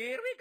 Here we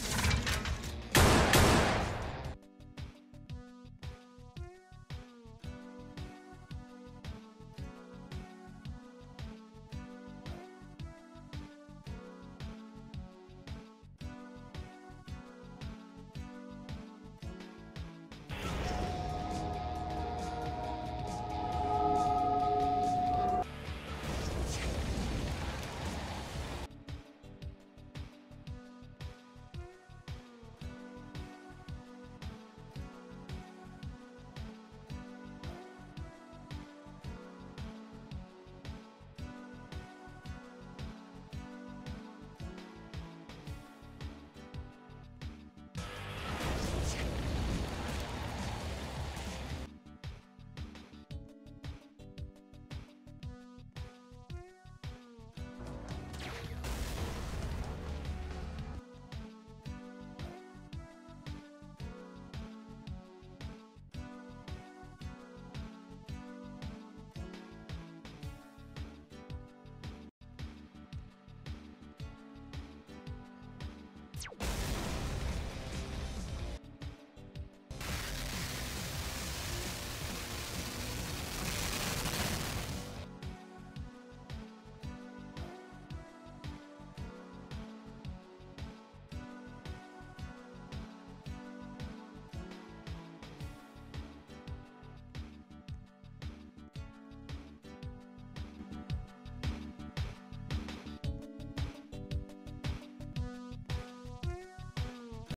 go!